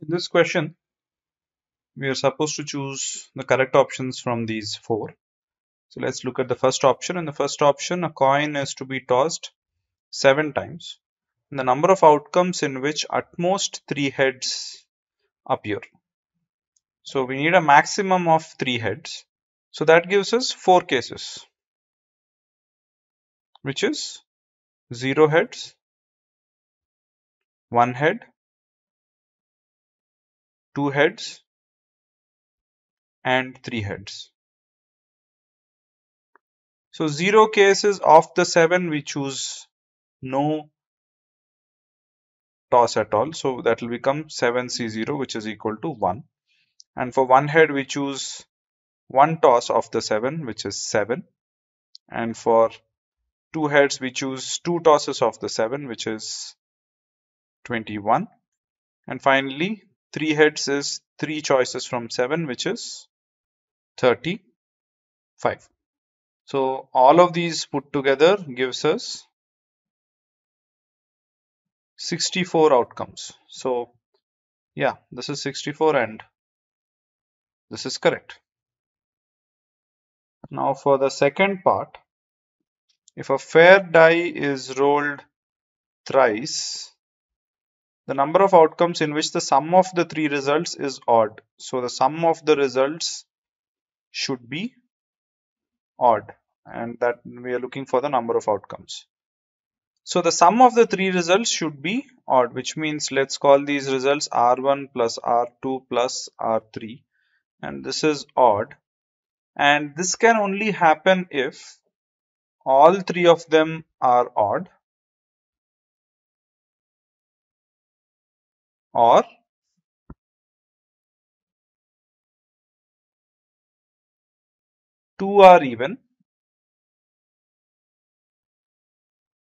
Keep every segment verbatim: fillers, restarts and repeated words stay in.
In this question, we are supposed to choose the correct options from these four. So let's look at the first option. In the first option, a coin is to be tossed seven times. And the number of outcomes in which at most three heads appear. So we need a maximum of three heads. So that gives us four cases, which is zero heads, one head, two heads, and three heads. So zero cases of the seven, we choose no toss at all. So that will become seven C zero, which is equal to one. And for one head, we choose one toss of the seven, which is seven. And for two heads, we choose two tosses of the seven, which is twenty-one. And finally, three heads is three choices from seven, which is thirty-five. So all of these put together gives us sixty-four outcomes. So yeah, this is sixty-four and this is correct. Now for the second part, if a fair die is rolled thrice, the number of outcomes in which the sum of the three results is odd. So the sum of the results should be odd, and that we are looking for the number of outcomes. So the sum of the three results should be odd, which means let's call these results R one plus R two plus R three, and this is odd, and this can only happen if all three of them are odd or two are even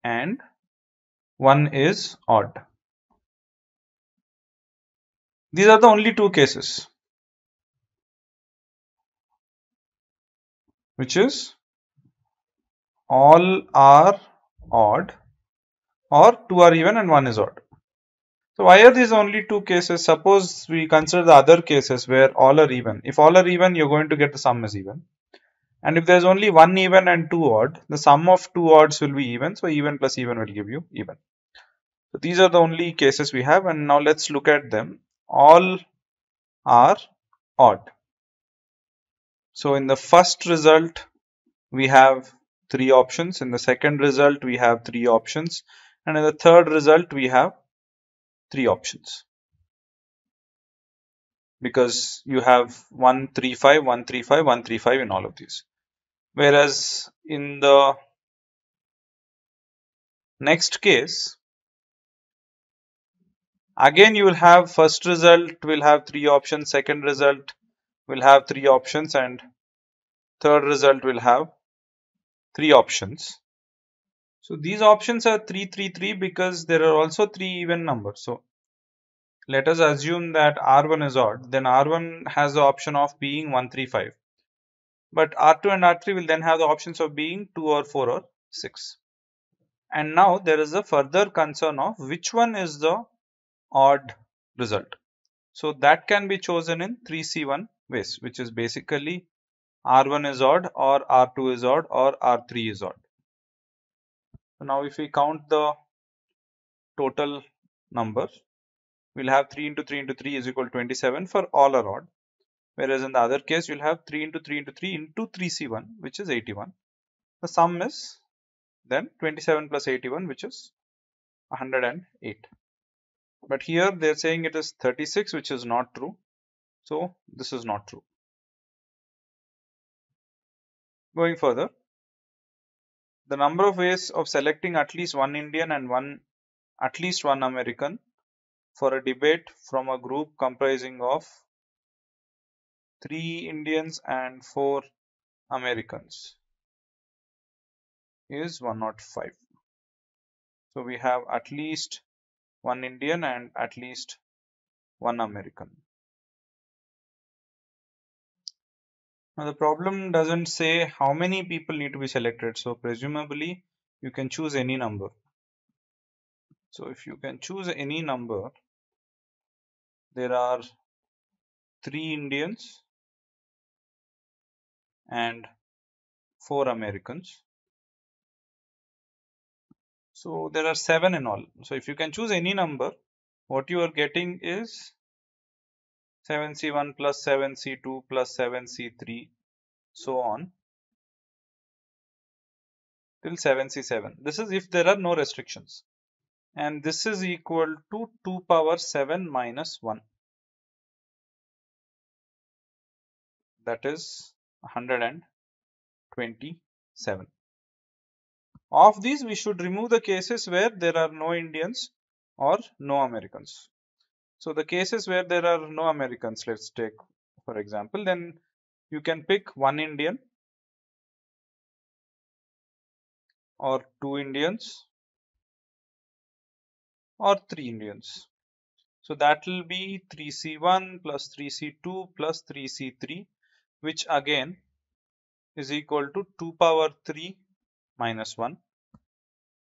and one is odd. These are the only two cases, which is all are odd or two are even and one is odd. So why are these only two cases? Suppose we consider the other cases where all are even. If all are even, you're going to get the sum as even. And if there's only one even and two odd, the sum of two odds will be even. So even plus even will give you even. So these are the only cases we have. And now let's look at them. All are odd. So in the first result, we have three options. In the second result, we have three options. And in the third result, we have three options. Because you have one three five, one three five, one three five in all of these. Whereas in the next case, again you will have first result will have three options, second result will have three options, and third result will have three options. So these options are three three three because there are also three even numbers. So let us assume that R one is odd, then R one has the option of being one three five. But R two and R three will then have the options of being two or four or six. And now there is a further concern of which one is the odd result. So that can be chosen in three C one ways, which is basically R one is odd or R two is odd or R three is odd. So now if we count the total number, we'll have three into three into three is equal to twenty-seven for all are odd. Whereas in the other case, you'll have three into three into three into three C one, which is eighty-one. The sum is then twenty-seven plus eighty-one, which is one hundred eight. But here they're saying it is thirty-six, which is not true. So this is not true. Going further, the number of ways of selecting at least one Indian and one at least one American for a debate from a group comprising of three Indians and four Americans is one hundred five. So we have at least one Indian and at least one American. Now the problem doesn't say how many people need to be selected. So presumably you can choose any number. So if you can choose any number, there are three Indians and four Americans. So there are seven in all. So if you can choose any number, what you are getting is seven C one plus seven C two plus seven C three, so on till seven C seven. This is if there are no restrictions. And this is equal to two power seven minus one. That is one hundred twenty-seven. Of these, we should remove the cases where there are no Indians or no Americans. So the cases where there are no Americans, let's take for example, then you can pick one Indian or two Indians or three Indians. So that will be three C one plus three C two plus three C three, which again is equal to two power three minus one.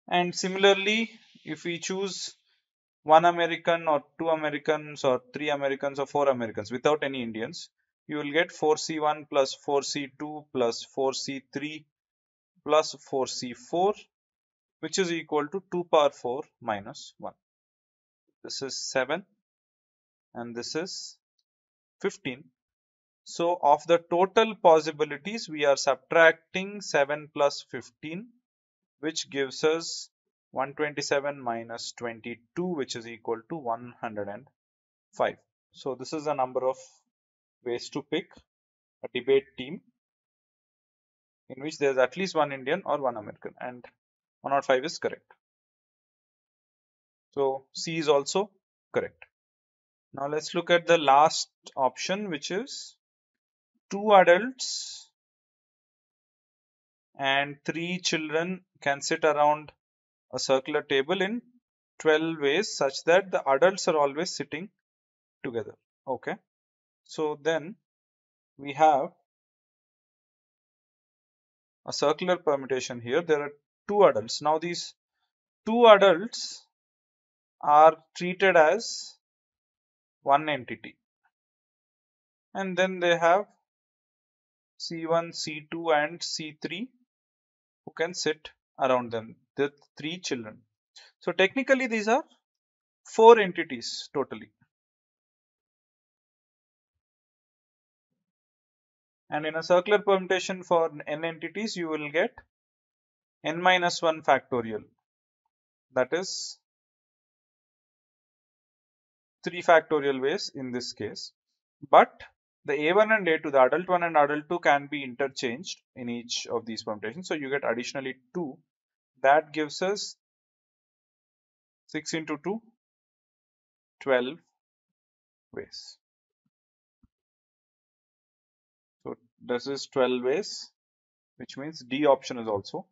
And similarly, if we choose one American or two Americans or three Americans or four Americans without any Indians, you will get four C one plus four C two plus four C three plus four C four, which is equal to two power four minus one. This is seven and this is fifteen. So of the total possibilities, we are subtracting seven plus fifteen, which gives us one hundred twenty-seven minus twenty-two, which is equal to one hundred five. So this is a number of ways to pick a debate team in which there is at least one Indian or one American, and one hundred five is correct. So C is also correct. Now let's look at the last option, which is two adults and three children can sit around a circular table in twelve ways such that the adults are always sitting together. Okay, so then we have a circular permutation here. There are two adults. Now these two adults are treated as one entity, and then they have C one, C two and C three who can sit around them, the three children. So technically these are four entities totally. And in a circular permutation for n entities, you will get n minus one factorial. That is three factorial ways in this case. But the A one and A two, the adult one and adult two, can be interchanged in each of these permutations. So you get additionally two. That gives us six into two, twelve ways. So this is twelve ways, which means D option is also